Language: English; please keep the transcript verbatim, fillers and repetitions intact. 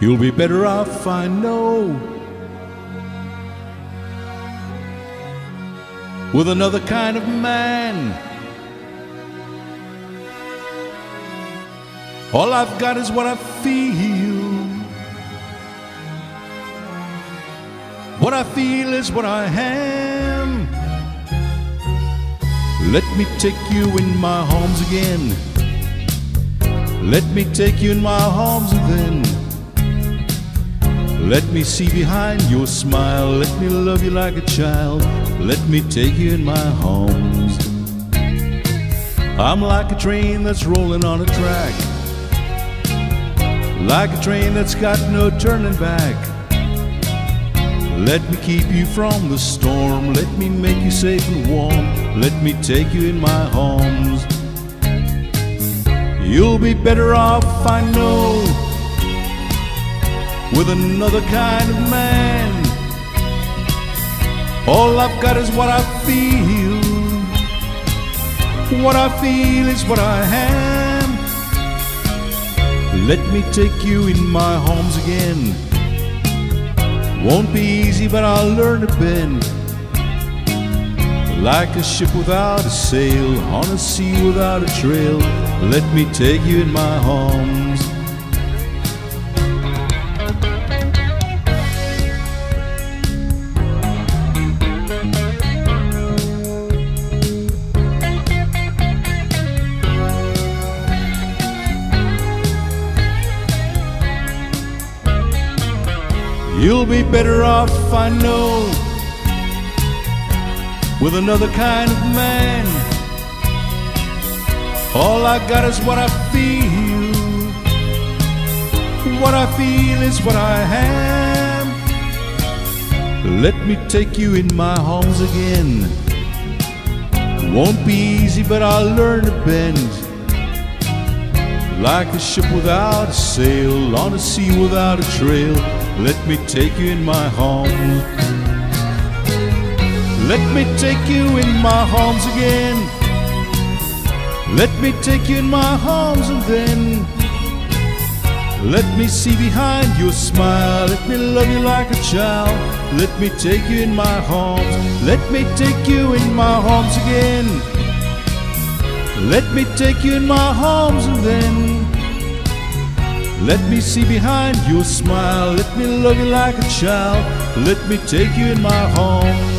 You'll be better off, I know, with another kind of man. All I've got is what I feel. What I feel is what I am. Let me take you in my arms again. Let me take you in my arms again. Let me see behind your smile. Let me love you like a child. Let me take you in my arms. I'm like a train that's rolling on a track, like a train that's got no turning back. Let me keep you from the storm. Let me make you safe and warm. Let me take you in my arms. You'll be better off, I know, with another kind of man. All I've got is what I feel. What I feel is what I am. Let me take you in my arms again. Won't be easy, but I'll learn to bend. Like a ship without a sail, on a sea without a trail. Let me take you in my arms. You'll be better off, I know, with another kind of man. All I got is what I feel. What I feel is what I am. Let me take you in my arms again. Won't be easy, but I'll learn to bend. Like a ship without a sail, on a sea without a trail. Let me take you in my arms. Let me take you in my arms again. Let me take you in my arms and then let me see behind your smile. Let me love you like a child. Let me take you in my arms. Let me take you in my arms again. Let me take you in my arms and then let me see behind your smile. Let me love you like a child. Let me take you in my arms.